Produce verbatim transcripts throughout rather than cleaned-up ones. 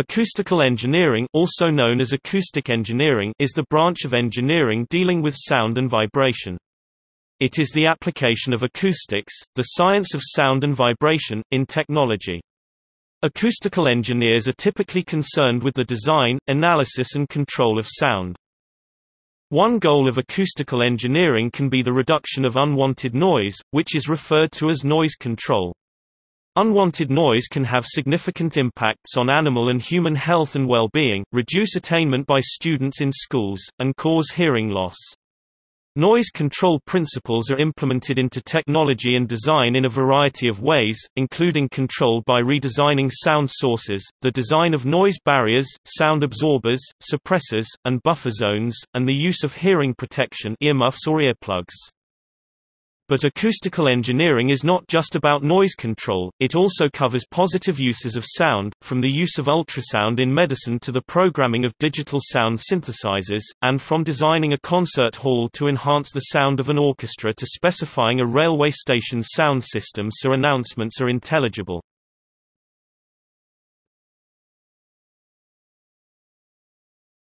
Acoustical engineering, also known as acoustic engineering, is the branch of engineering dealing with sound and vibration. It is the application of acoustics, the science of sound and vibration, in technology. Acoustical engineers are typically concerned with the design, analysis and control of sound. One goal of acoustical engineering can be the reduction of unwanted noise, which is referred to as noise control. Unwanted noise can have significant impacts on animal and human health and well-being, reduce attainment by students in schools, and cause hearing loss. Noise control principles are implemented into technology and design in a variety of ways, including control by redesigning sound sources, the design of noise barriers, sound absorbers, suppressors, and buffer zones, and the use of hearing protection earmuffs or earplugs. But acoustical engineering is not just about noise control, it also covers positive uses of sound, from the use of ultrasound in medicine to the programming of digital sound synthesizers, and from designing a concert hall to enhance the sound of an orchestra to specifying a railway station's sound system so announcements are intelligible.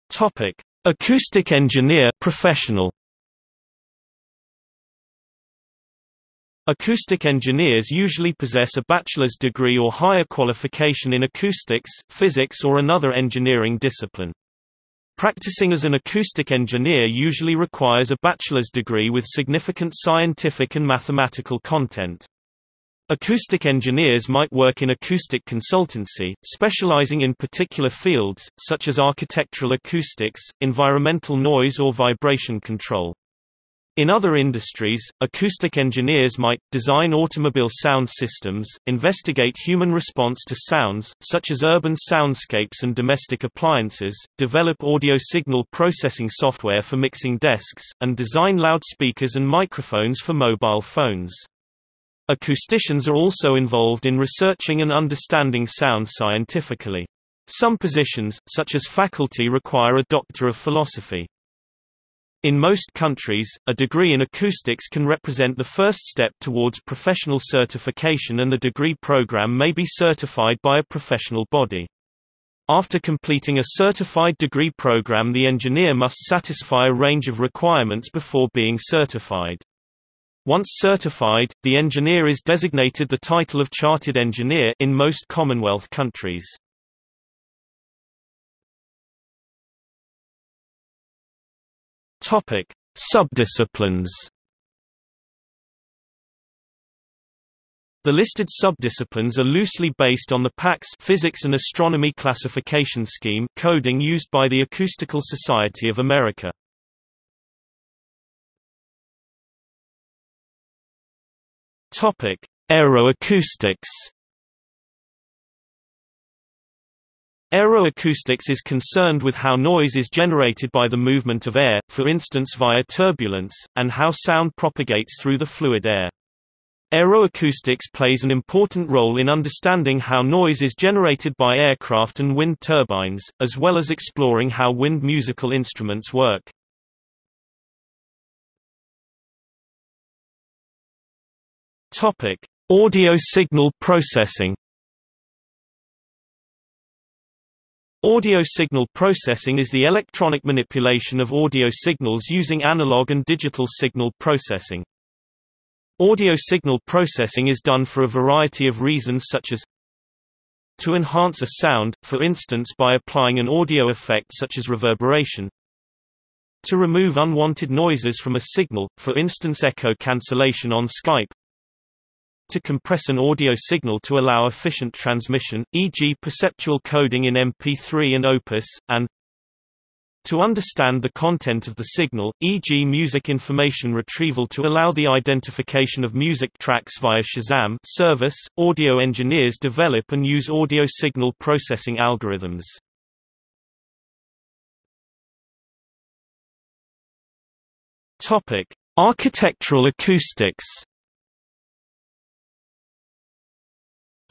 Topic: Acoustic engineer professional. Acoustic engineers usually possess a bachelor's degree or higher qualification in acoustics, physics or another engineering discipline. Practicing as an acoustic engineer usually requires a bachelor's degree with significant scientific and mathematical content. Acoustic engineers might work in acoustic consultancy, specializing in particular fields, such as architectural acoustics, environmental noise or vibration control. In other industries, acoustic engineers might design automobile sound systems, investigate human response to sounds, such as urban soundscapes and domestic appliances, develop audio signal processing software for mixing desks, and design loudspeakers and microphones for mobile phones. Acousticians are also involved in researching and understanding sound scientifically. Some positions, such as faculty, require a doctor of philosophy. In most countries, a degree in acoustics can represent the first step towards professional certification, and the degree program may be certified by a professional body. After completing a certified degree program, the engineer must satisfy a range of requirements before being certified. Once certified, the engineer is designated the title of Chartered Engineer in most Commonwealth countries. Topic: Subdisciplines. The listed subdisciplines are loosely based on the P A C S Physics and Astronomy classification scheme coding used by the Acoustical Society of America. Topic: Aeroacoustics. Aeroacoustics is concerned with how noise is generated by the movement of air, for instance via turbulence, and how sound propagates through the fluid air. Aeroacoustics plays an important role in understanding how noise is generated by aircraft and wind turbines, as well as exploring how wind musical instruments work. Topic: Audio signal processing. Audio signal processing is the electronic manipulation of audio signals using analog and digital signal processing. Audio signal processing is done for a variety of reasons, such as to enhance a sound, for instance by applying an audio effect such as reverberation, to remove unwanted noises from a signal, for instance echo cancellation on Skype, to compress an audio signal to allow efficient transmission, for example perceptual coding in M P three and Opus, and to understand the content of the signal, for example music information retrieval to allow the identification of music tracks via Shazam service. Audio engineers develop and use audio signal processing algorithms. Topic: Architectural acoustics.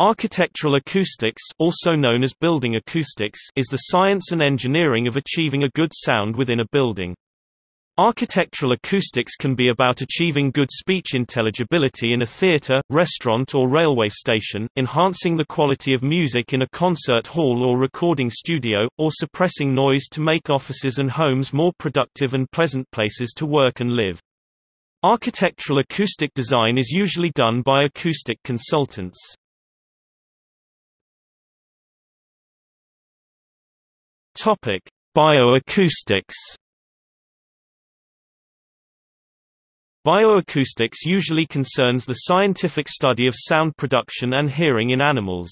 Architectural acoustics, also known as building acoustics, is the science and engineering of achieving a good sound within a building. Architectural acoustics can be about achieving good speech intelligibility in a theatre, restaurant or railway station, enhancing the quality of music in a concert hall or recording studio, or suppressing noise to make offices and homes more productive and pleasant places to work and live. Architectural acoustic design is usually done by acoustic consultants. Bioacoustics. Bioacoustics usually concerns the scientific study of sound production and hearing in animals.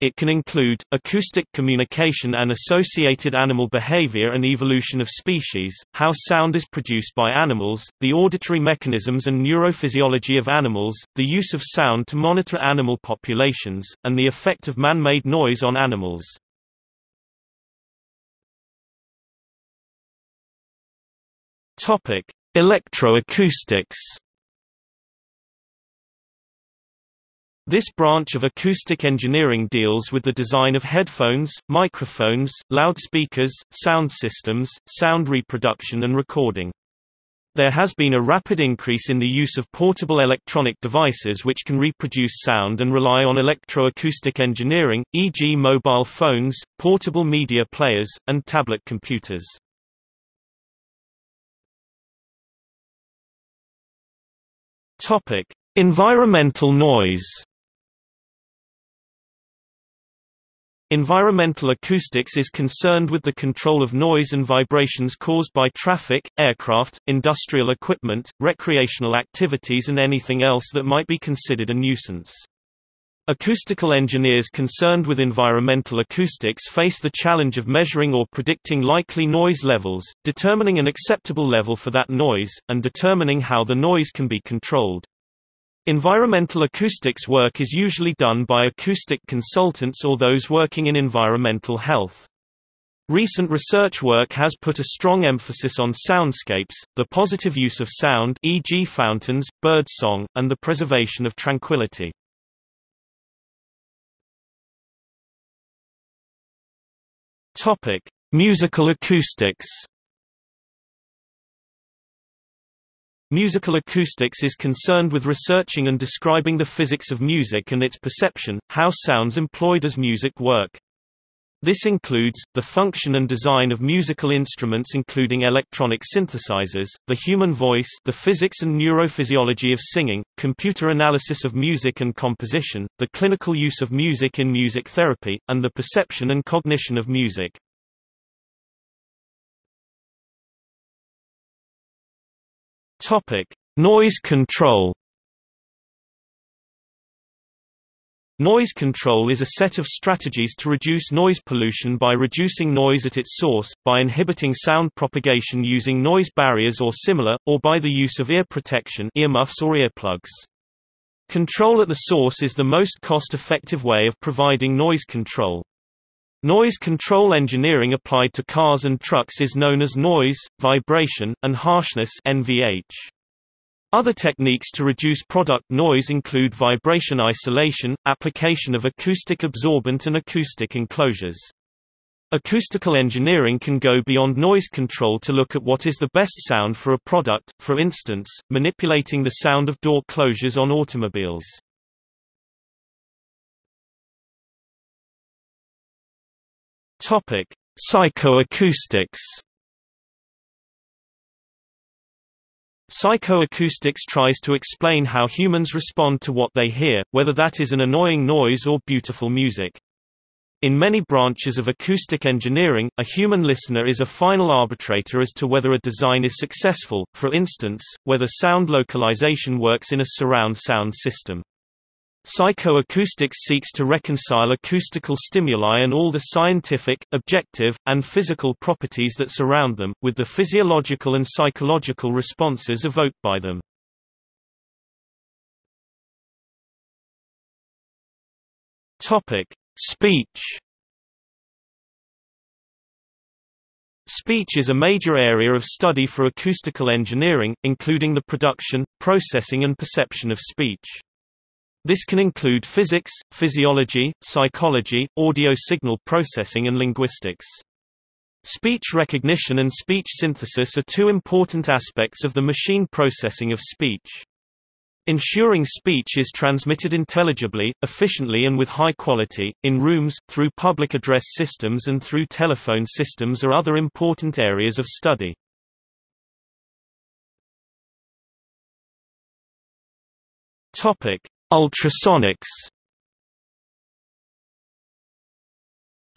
It can include acoustic communication and associated animal behavior and evolution of species, how sound is produced by animals, the auditory mechanisms and neurophysiology of animals, the use of sound to monitor animal populations, and the effect of man-made noise on animals. Topic: Electroacoustics. This branch of acoustic engineering deals with the design of headphones, microphones, loudspeakers, sound systems, sound reproduction and recording. There has been a rapid increase in the use of portable electronic devices which can reproduce sound and rely on electroacoustic engineering, for example mobile phones, portable media players, and tablet computers. Topic: Environmental noise. Environmental acoustics is concerned with the control of noise and vibrations caused by traffic, aircraft, industrial equipment, recreational activities and anything else that might be considered a nuisance. Acoustical engineers concerned with environmental acoustics face the challenge of measuring or predicting likely noise levels, determining an acceptable level for that noise, and determining how the noise can be controlled. Environmental acoustics work is usually done by acoustic consultants or those working in environmental health. Recent research work has put a strong emphasis on soundscapes, the positive use of sound, for example fountains, bird song, and the preservation of tranquility. Topic: Musical acoustics. Musical acoustics is concerned with researching and describing the physics of music and its perception, how sounds employed as music work. This includes the function and design of musical instruments including electronic synthesizers, the human voice, the physics and neurophysiology of singing, computer analysis of music and composition, the clinical use of music in music therapy, and the perception and cognition of music. Topic: Noise control. Noise control is a set of strategies to reduce noise pollution by reducing noise at its source, by inhibiting sound propagation using noise barriers or similar, or by the use of ear protection, earmuffs or earplugs. Control at the source is the most cost-effective way of providing noise control. Noise control engineering applied to cars and trucks is known as noise, vibration, and harshness (N V H). Other techniques to reduce product noise include vibration isolation, application of acoustic absorbent and acoustic enclosures. Acoustical engineering can go beyond noise control to look at what is the best sound for a product, for instance, manipulating the sound of door closures on automobiles. Topic: Psychoacoustics. Psychoacoustics tries to explain how humans respond to what they hear, whether that is an annoying noise or beautiful music. In many branches of acoustic engineering, a human listener is a final arbitrator as to whether a design is successful, for instance, whether sound localization works in a surround sound system. Psychoacoustics seeks to reconcile acoustical stimuli and all the scientific, objective, and physical properties that surround them, with the physiological and psychological responses evoked by them. Speech. Speech is a major area of study for acoustical engineering, including the production, processing and perception of speech. This can include physics, physiology, psychology, audio signal processing and linguistics. Speech recognition and speech synthesis are two important aspects of the machine processing of speech. Ensuring speech is transmitted intelligibly, efficiently and with high quality, in rooms, through public address systems and through telephone systems are other important areas of study. Ultrasonics.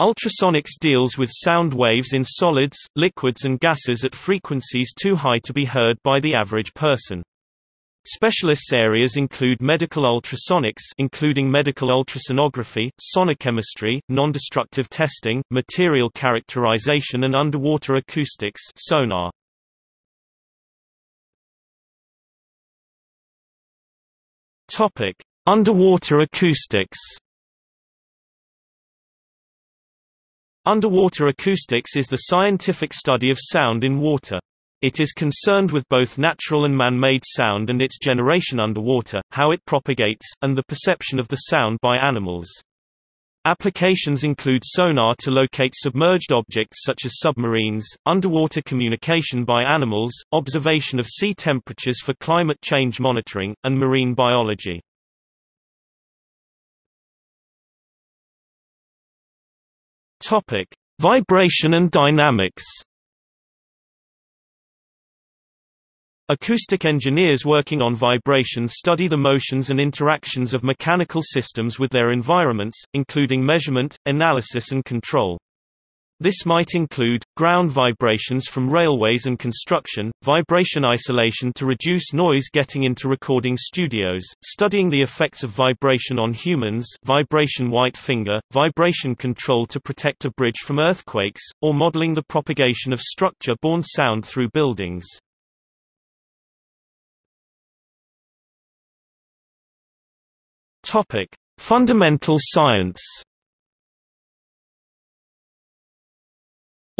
Ultrasonics deals with sound waves in solids, liquids and gases at frequencies too high to be heard by the average person. Specialists areas include medical ultrasonics including medical ultrasonography, sonochemistry, nondestructive testing, material characterization and underwater acoustics sonar. Topic: Underwater acoustics. Underwater acoustics is the scientific study of sound in water. It is concerned with both natural and man-made sound and its generation underwater, how it propagates, and the perception of the sound by animals. Applications include sonar to locate submerged objects such as submarines, underwater communication by animals, observation of sea temperatures for climate change monitoring, and marine biology. Topic: Vibration and dynamics. Acoustic engineers working on vibration study the motions and interactions of mechanical systems with their environments, including measurement, analysis and control. This might include, ground vibrations from railways and construction, vibration isolation to reduce noise getting into recording studios, studying the effects of vibration on humans, vibration white finger, vibration control to protect a bridge from earthquakes, or modeling the propagation of structure-borne sound through buildings. Topic: Fundamental science.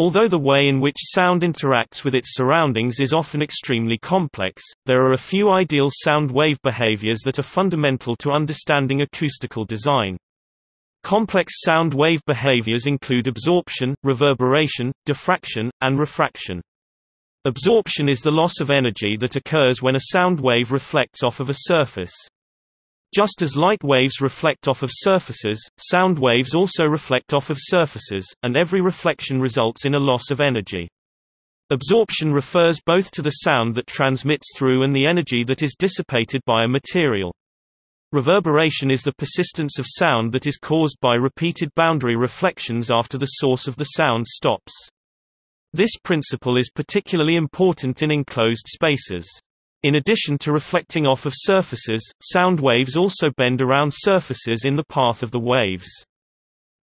Although the way in which sound interacts with its surroundings is often extremely complex, there are a few ideal sound wave behaviors that are fundamental to understanding acoustical design. Complex sound wave behaviors include absorption, reverberation, diffraction, and refraction. Absorption is the loss of energy that occurs when a sound wave reflects off of a surface. Just as light waves reflect off of surfaces, sound waves also reflect off of surfaces, and every reflection results in a loss of energy. Absorption refers both to the sound that transmits through and the energy that is dissipated by a material. Reverberation is the persistence of sound that is caused by repeated boundary reflections after the source of the sound stops. This principle is particularly important in enclosed spaces. In addition to reflecting off of surfaces, sound waves also bend around surfaces in the path of the waves.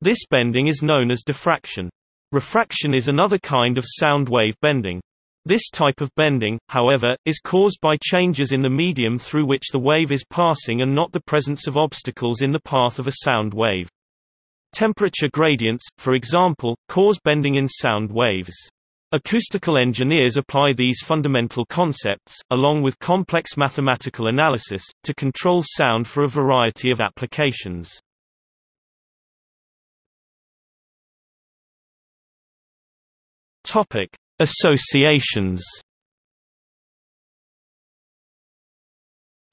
This bending is known as diffraction. Refraction is another kind of sound wave bending. This type of bending, however, is caused by changes in the medium through which the wave is passing and not the presence of obstacles in the path of a sound wave. Temperature gradients, for example, cause bending in sound waves. Acoustical engineers apply these fundamental concepts, along with complex mathematical analysis, to control sound for a variety of applications. Topic: Associations.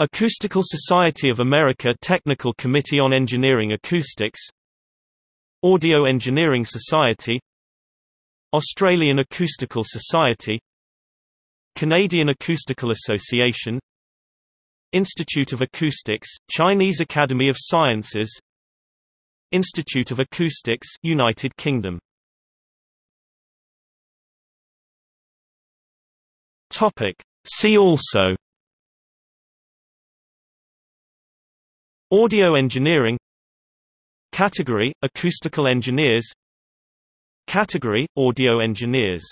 Acoustical Society of America Technical Committee on Engineering Acoustics, Audio Engineering Society, Australian Acoustical Society, Canadian Acoustical Association, Institute of Acoustics, Chinese Academy of Sciences, Institute of Acoustics, United Kingdom. Topic: See also. Audio engineering. Category: Acoustical engineers. Category: Audio engineers.